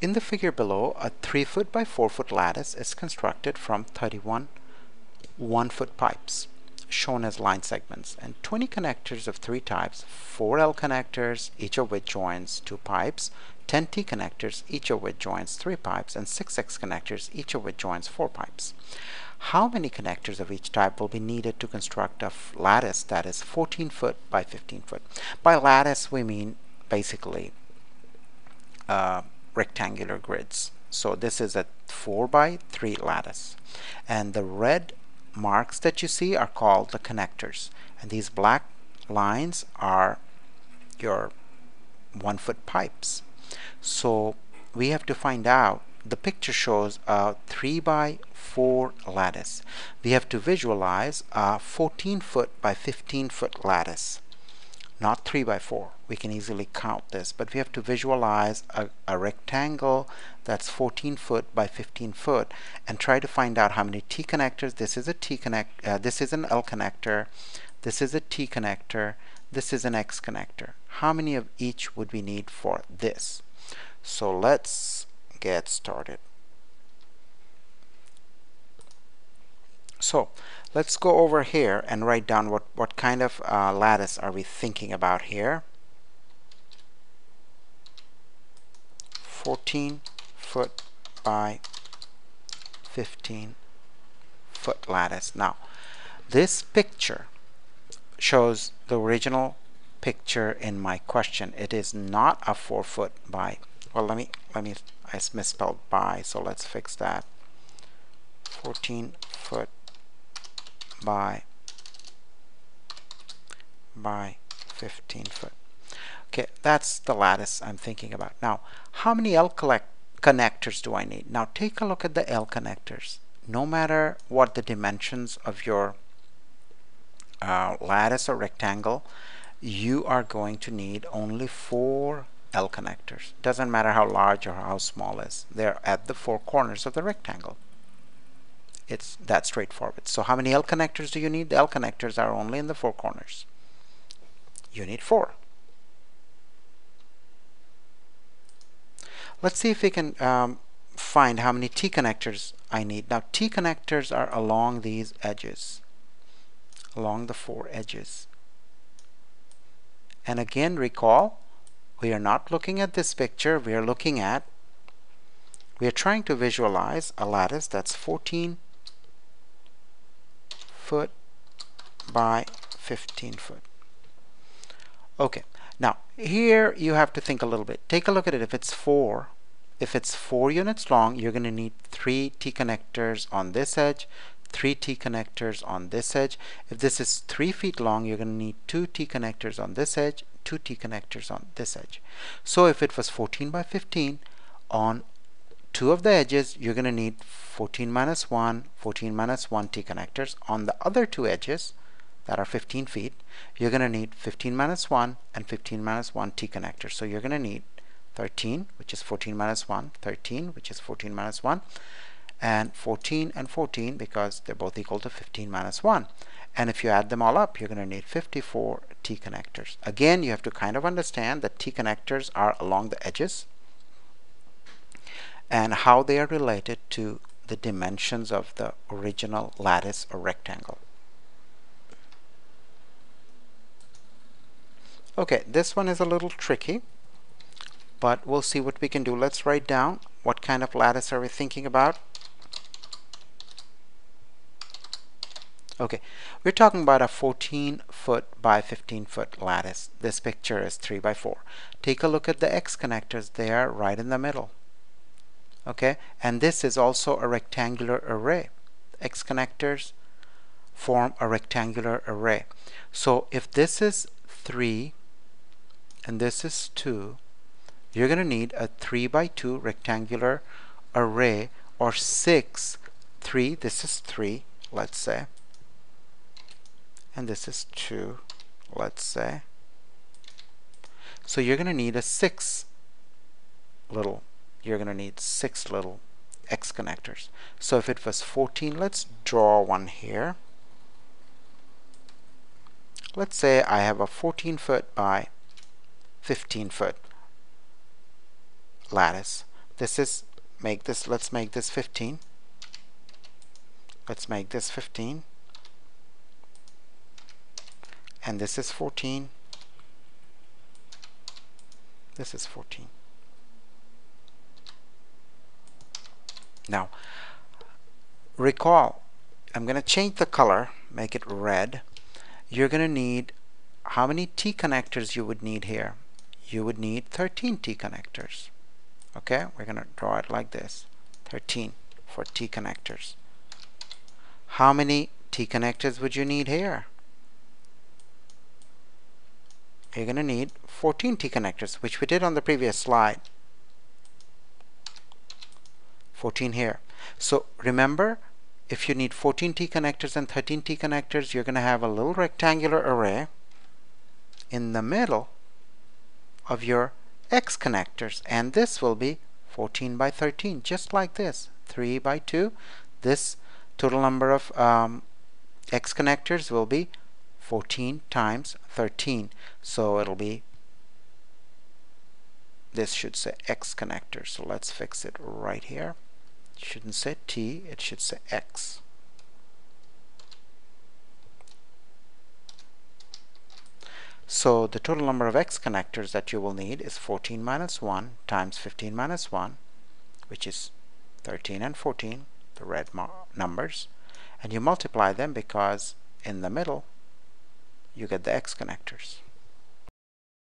In the figure below, a 3 foot by 4 foot lattice is constructed from 31 1 foot pipes, shown as line segments, and 20 connectors of three types, 4L connectors, each of which joins 2 pipes, 10T connectors, each of which joins 3 pipes, and 6X connectors, each of which joins 4 pipes. How many connectors of each type will be needed to construct a lattice that is 14 foot by 15 foot? By lattice, we mean basically rectangular grids. So this is a 4 by 3 lattice, and the red marks that you see are called the connectors, and these black lines are your 1 foot pipes. So we have to find out. The picture shows a 3 by 4 lattice. We have to visualize a 14 foot by 15 foot lattice, not 3 by 4. We can easily count this, but we have to visualize a rectangle that's 14 foot by 15 foot and try to find out how many T connectors. This is a T connect. This is an L connector. This is a T connector. This is an X connector. How many of each would we need for this? So let's get started. So let's go over here and write down what kind of lattice are we thinking about here. 14 foot by 15 foot lattice. Now this picture shows the original picture in my question. It is not a 4 foot by, well, let me I misspelled by, so let's fix that. 14 foot by 15 foot. Okay, that's the lattice I'm thinking about. Now, how many L connectors do I need? Now take a look at the L connectors. No matter what the dimensions of your lattice or rectangle, you are going to need only 4 L connectors. Doesn't matter how large or how small it is. They're at the 4 corners of the rectangle. It's that straightforward. So how many L connectors do you need? The L connectors are only in the 4 corners. You need 4. Let's see if we can find how many T connectors I need. Now T connectors are along these edges, along the 4 edges. And again, recall, we are not looking at this picture. We are trying to visualize a lattice that's 14 foot by 15 foot. Okay, now here you have to think a little bit. Take a look at it. If it's four units long, you're going to need 3 T connectors on this edge, 3 T connectors on this edge. If this is 3 feet long, you're going to need 2 T connectors on this edge, 2 T connectors on this edge. So if it was 14 by 15, on 2 of the edges, you're going to need 14 minus 1 T connectors. On the other 2 edges that are 15 feet, you're going to need 15 minus 1 and 15 minus 1 T connectors. So you're going to need 13, which is 14 minus 1, 13, which is 14 minus 1, and 14 and 14 because they're both equal to 15 minus 1. And if you add them all up, you're going to need 54 T connectors. Again, you have to kind of understand that T connectors are along the edges and how they are related to the dimensions of the original lattice or rectangle. Okay, this one is a little tricky, but we'll see what we can do. Let's write down what kind of lattice are we thinking about. Okay, we're talking about a 14 foot by 15 foot lattice. This picture is 3 by 4. Take a look at the X connectors. They are right in the middle. Okay, and this is also a rectangular array. X connectors form a rectangular array. So if this is 3 and this is 2, you're going to need a 3 by 2 rectangular array, or 6, 3, this is 3, let's say, and this is 2, let's say. So you're going to need 6 little X connectors. So if it was 14, let's draw one here. Let's say I have a 14 foot by 15 foot lattice. This is, make this, let's make this 15. Let's make this 15. And this is 14. This is 14. Now, recall, I'm going to change the color, make it red. You're going to need, how many T connectors you would need here? You would need 13 T connectors. Okay, we're going to draw it like this, 13 for T connectors. How many T connectors would you need here? You're going to need 14 T connectors, which we did on the previous slide. 14 here. So remember, if you need 14 T connectors and 13 T connectors, you're going to have a little rectangular array in the middle of your X connectors, and this will be 14 by 13, just like this, 3 by 2. This total number of X connectors will be 14 times 13, so it'll be, this should say X connectors, so let's fix it right here. It shouldn't say T, it should say X. So the total number of X connectors that you will need is 14 minus 1 times 15 minus 1, which is 13 and 14, the red numbers, and you multiply them because in the middle you get the X connectors.